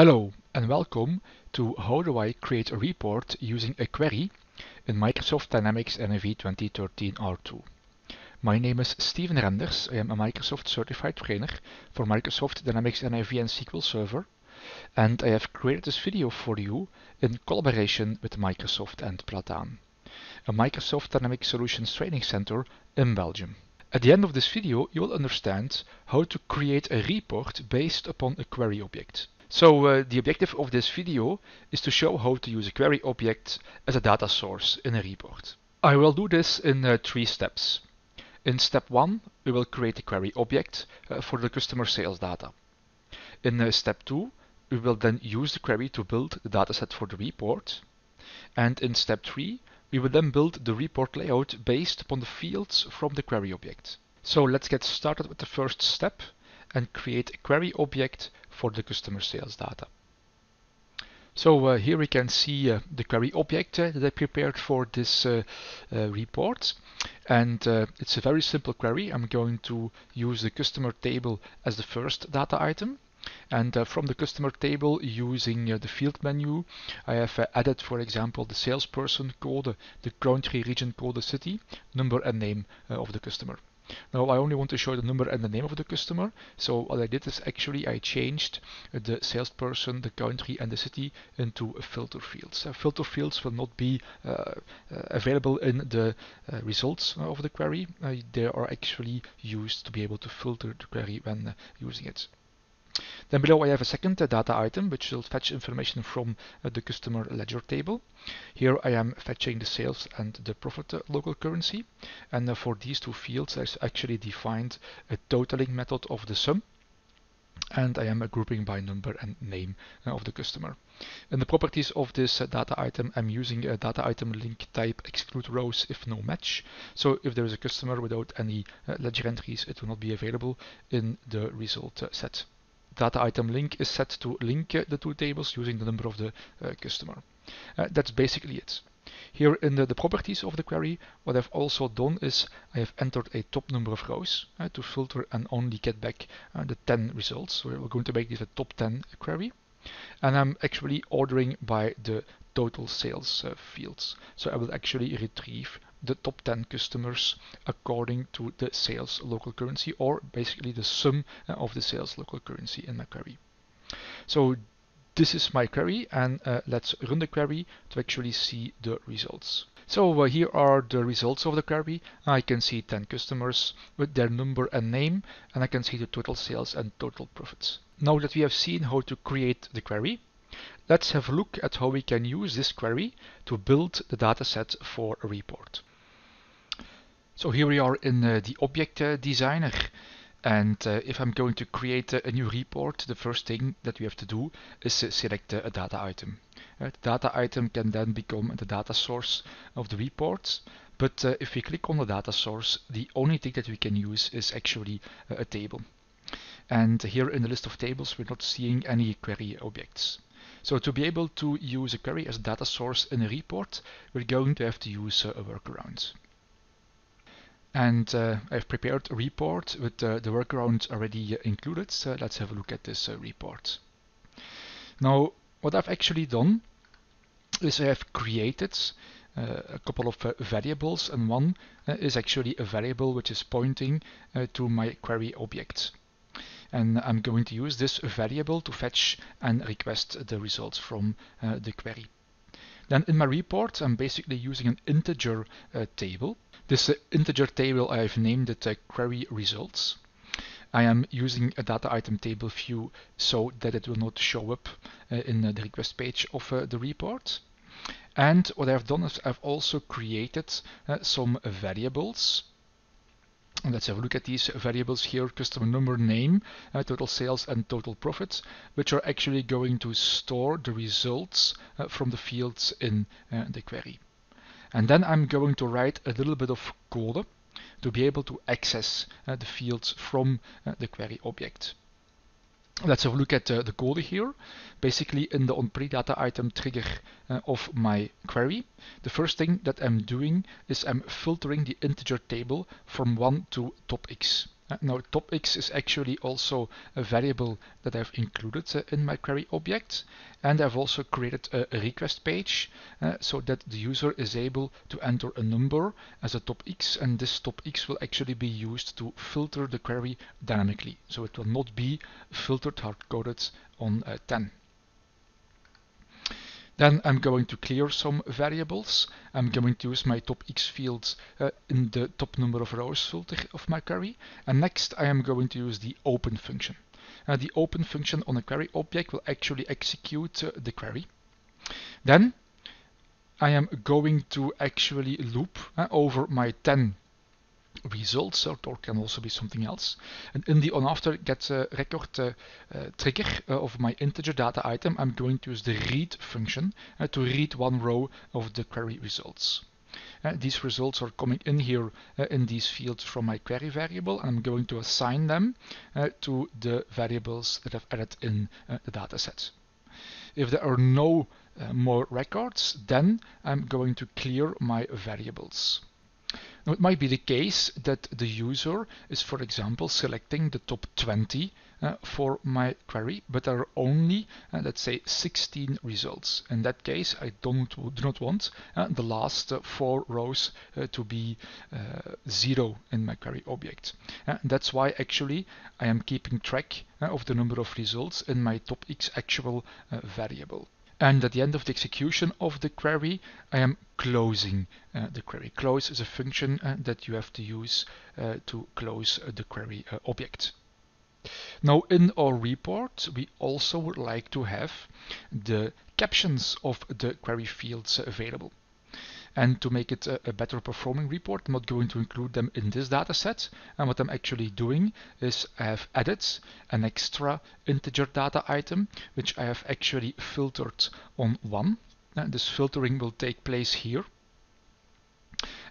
Hello and welcome to How Do I Create a Report Using a Query in Microsoft Dynamics NAV 2013 R2. My name is Steven Renders. I am a Microsoft Certified Trainer for Microsoft Dynamics NAV and SQL Server, and I have created this video for you in collaboration with Microsoft and Platan, a Microsoft Dynamics Solutions Training Center in Belgium. At the end of this video, you will understand how to create a report based upon a query object. So the objective of this video is to show how to use a query object as a data source in a report. I will do this in three steps. In step 1, we will create a query object for the customer sales data. In step 2, we will then use the query to build the dataset for the report. And in step 3, we will then build the report layout based upon the fields from the query object. So let's get started with the first step and create a query object for the customer sales data. So here we can see the query object that I prepared for this report, and it's a very simple query. I'm going to use the customer table as the first data item, and from the customer table, using the field menu, I have added, for example, the salesperson code, the country, region, code, the city, number and name of the customer. Now I only want to show the number and the name of the customer, so what I did is actually I changed the salesperson, the country and the city into filter fields. Filter fields will not be available in the results of the query. They are actually used to be able to filter the query when using it. Then below I have a second data item which will fetch information from the customer ledger table. Here I am fetching the sales and the profit local currency, and for these two fields I actually defined a totaling method of the sum, and I am grouping by number and name of the customer. In the properties of this data item, I'm using a data item link type exclude rows if no match. So if there is a customer without any ledger entries, it will not be available in the result set. Data item link is set to link the two tables using the number of the customer. That's basically it. Here in the properties of the query, what I've also done is I have entered a top number of rows to filter and only get back the 10 results. So we're going to make this a top 10 query. And I'm actually ordering by the total sales fields. So I will actually retrieve the top 10 customers according to the sales local currency, or basically the sum of the sales local currency in my query. So this is my query, and let's run the query to actually see the results. So here are the results of the query. I can see 10 customers with their number and name, and I can see the total sales and total profits. Now that we have seen how to create the query, let's have a look at how we can use this query to build the dataset for a report. So here we are in the object designer, and if I'm going to create a new report, the first thing that we have to do is select a data item. The data item can then become the data source of the report, but if we click on the data source, the only thing that we can use is actually a table. And here in the list of tables, we're not seeing any query objects. So to be able to use a query as a data source in a report, we're going to have to use a workaround. And I've prepared a report with the workaround already included. So let's have a look at this report. Now, what I've actually done is I have created a couple of variables, and one is actually a variable which is pointing to my query object. And I'm going to use this variable to fetch and request the results from the query. Then in my report, I'm basically using an integer table. This integer table, I've named it query results. I am using a data item table view so that it will not show up in the request page of the report. And what I've done is I've also created some variables. And let's have a look at these variables here, customer number, name, total sales and total profits, which are actually going to store the results from the fields in the query. And then I'm going to write a little bit of code to be able to access the fields from the query object. Let's have a look at the code here. Basically, in the onPreData item trigger of my query, the first thing that I'm doing is I'm filtering the integer table from 1 to top x. Now topx is actually also a variable that I've included in my query object, and I've also created a request page so that the user is able to enter a number as a topx, and this topx will actually be used to filter the query dynamically. So it will not be filtered hard-coded on 10. Then I'm going to clear some variables. I'm going to use my top X fields in the top number of rows filter of my query. And next I am going to use the open function. The open function on a query object will actually execute the query. Then I am going to actually loop over my 10 results, or can also be something else. And in the onAfter.get record trigger of my integer data item, I'm going to use the read function to read one row of the query results. These results are coming in here in these fields from my query variable, and I'm going to assign them to the variables that I've added in the dataset. If there are no more records, then I'm going to clear my variables. Now, it might be the case that the user is, for example, selecting the top 20 for my query, but there are only, let's say, 16 results. In that case, I do not want the last 4 rows to be 0 in my query object. That's why, actually, I am keeping track of the number of results in my topx actual variable. And at the end of the execution of the query, I am closing the query. Close is a function that you have to use to close the query object. Now, in our report, we also would like to have the captions of the query fields available. And to make it a better performing report, I'm not going to include them in this data set. And what I'm actually doing is I have added an extra integer data item, which I have actually filtered on 1. And this filtering will take place here.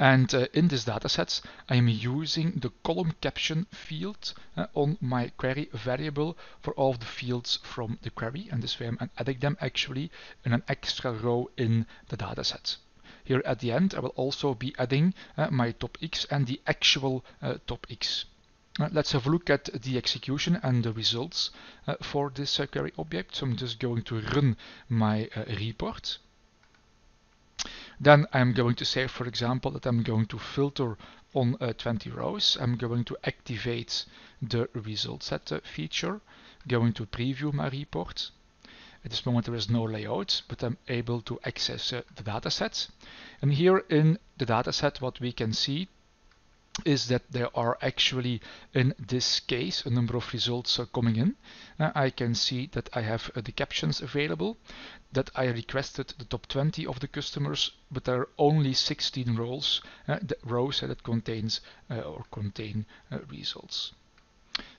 And in this data set, I am using the column caption field on my query variable for all the fields from the query. And this way I'm adding them actually in an extra row in the data set. Here at the end, I will also be adding my topx and the actual topx. Let's have a look at the execution and the results for this query object. So I'm just going to run my report. Then I'm going to say, for example, that I'm going to filter on 20 rows. I'm going to activate the result set feature, going to preview my report. At this moment there is no layout, but I'm able to access the data set. And here in the data set what we can see is that there are actually, in this case, a number of results coming in. I can see that I have the captions available, that I requested the top 20 of the customers, but there are only 16 rows that contains or contain results.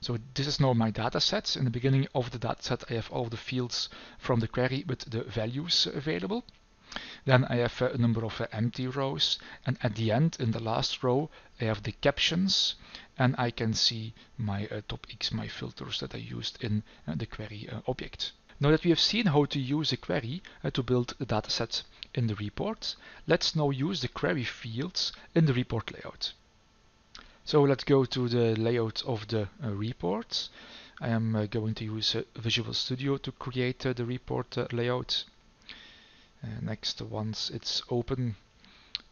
So this is now my data set. In the beginning of the data set I have all the fields from the query with the values available. Then I have a number of empty rows, and at the end, in the last row, I have the captions, and I can see my topx, my filters that I used in the query object. Now that we have seen how to use a query to build the data set in the report, let's now use the query fields in the report layout. So let's go to the layout of the report. I am going to use Visual Studio to create the report layout. Next, once it's open,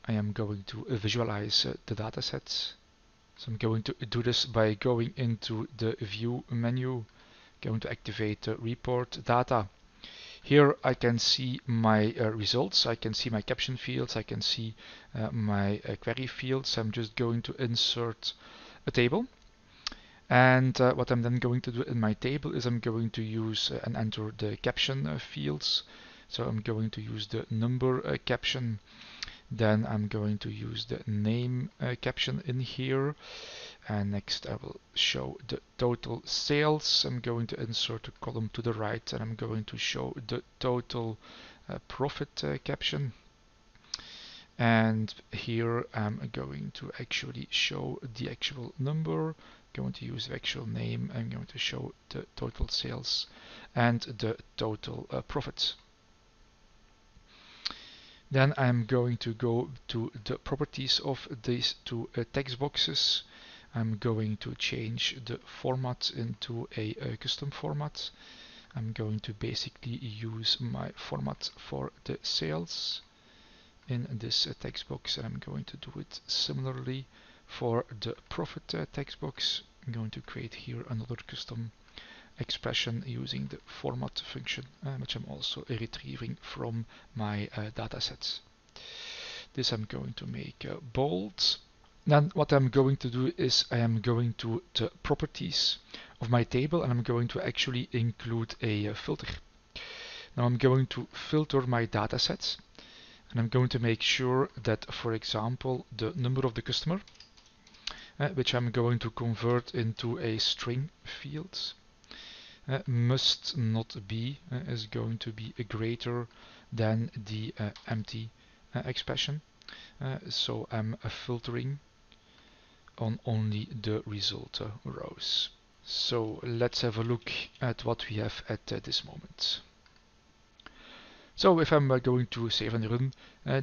I am going to visualize the data set. So I'm going to do this by going into the View menu, going to activate Report Data. Here I can see my results, I can see my caption fields, I can see my query fields. I'm just going to insert a table. And what I'm then going to do in my table is I'm going to use and enter the caption fields. So I'm going to use the number caption. Then I'm going to use the name caption in here. And next I will show the total sales. I'm going to insert a column to the right, and I'm going to show the total profit caption. And here I'm going to actually show the actual number. I'm going to use the actual name. I'm going to show the total sales and the total profit. Then I'm going to go to the properties of these two text boxes. I'm going to change the format into a custom format. I'm going to basically use my format for the sales in this text box, and I'm going to do it similarly for the profit text box. I'm going to create here another custom expression using the format function, which I'm also retrieving from my datasets. This I'm going to make bold. Then what I'm going to do is I am going to the properties of my table, and I'm going to actually include a filter. Now I'm going to filter my datasets, and I'm going to make sure that, for example, the number of the customer, which I'm going to convert into a string field, must not be, is going to be greater than the empty expression. So I'm filtering on only the result rows. So let's have a look at what we have at this moment. So if I'm going to save and run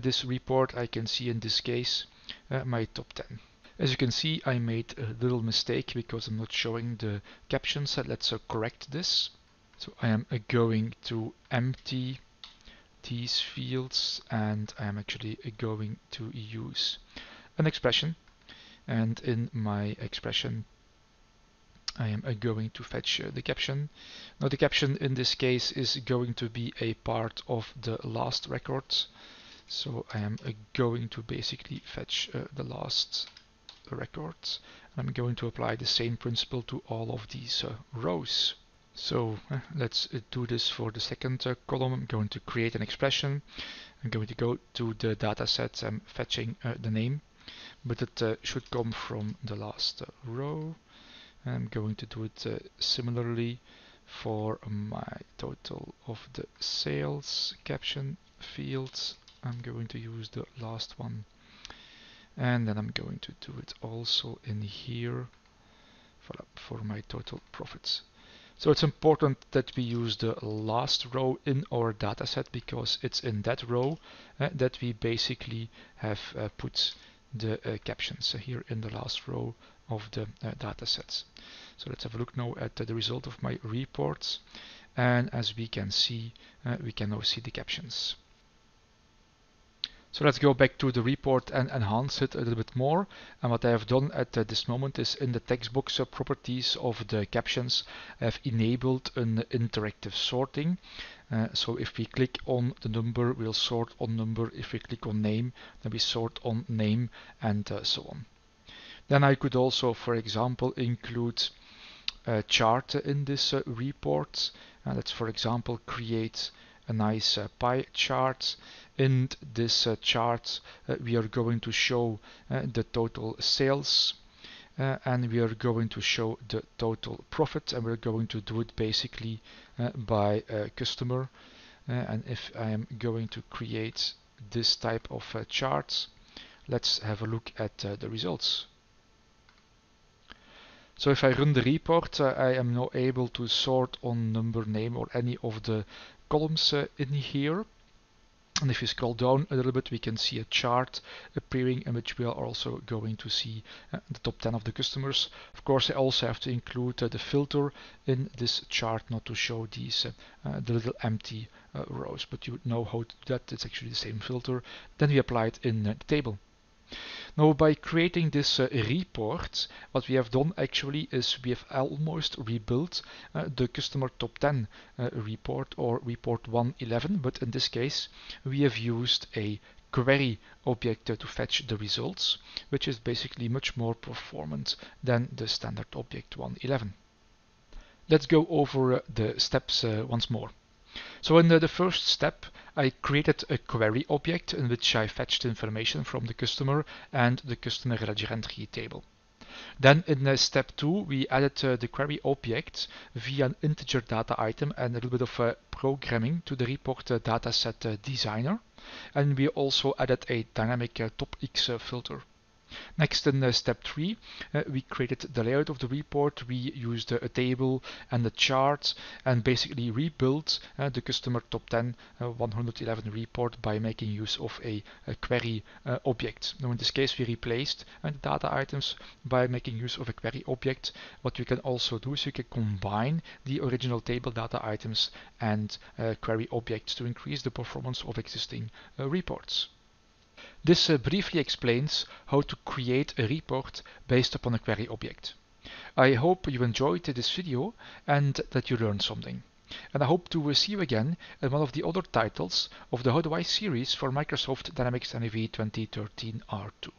this report, I can see in this case my top 10. As you can see, I made a little mistake because I'm not showing the captions. Let's correct this. So I am going to empty these fields, and I am actually going to use an expression, and in my expression I am going to fetch the caption. Now the caption in this case is going to be a part of the last record, so I am going to basically fetch the last record, and I'm going to apply the same principle to all of these rows. So let's do this for the second column. I'm going to create an expression. I'm going to go to the dataset. I'm fetching the name, but it should come from the last row. I'm going to do it similarly for my total of the sales caption fields. I'm going to use the last one, and then I'm going to do it also in here for my total profits. So it's important that we use the last row in our dataset, because it's in that row that we basically have put the captions here in the last row of the datasets. So let's have a look now at the result of my reports, and as we can see, we can now see the captions. So let's go back to the report and enhance it a little bit more. And what I have done at this moment is in the text box properties of the captions, I have enabled an interactive sorting. So if we click on the number, we'll sort on number. If we click on name, then we sort on name, and so on. Then I could also, for example, include a chart in this report. And let's, for example, create a nice pie chart. In this chart we are going to show the total sales, and we are going to show the total profit, and we're going to do it basically by customer. And if I am going to create this type of charts, let's have a look at the results. So if I run the report, I am now able to sort on number, name, or any of the columns in here. And if we scroll down a little bit, we can see a chart appearing in which we are also going to see the top 10 of the customers. Of course, I also have to include the filter in this chart, not to show these the little empty rows, but you know how to do that. It's actually the same filter. Then we apply it in the table. Now, by creating this report, what we have done actually is we have almost rebuilt the customer top 10 report, or report 111, but in this case we have used a query object to fetch the results, which is basically much more performant than the standard object 111. Let's go over the steps once more. So in the first step, I created a query object in which I fetched information from the customer and the customer ledger entry table. Then in step 2, we added the query object via an integer data item and a little bit of programming to the report dataset designer. And we also added a dynamic top X filter. Next, in step 3, we created the layout of the report. We used a table and a chart and basically rebuilt the customer top 10 111 report by making use of a query object. Now in this case we replaced the data items by making use of a query object. What you can also do is you can combine the original table data items and query objects to increase the performance of existing reports. This briefly explains how to create a report based upon a query object. I hope you enjoyed this video and that you learned something. And I hope to see you again in one of the other titles of the How Do I series for Microsoft Dynamics NAV 2013 R2.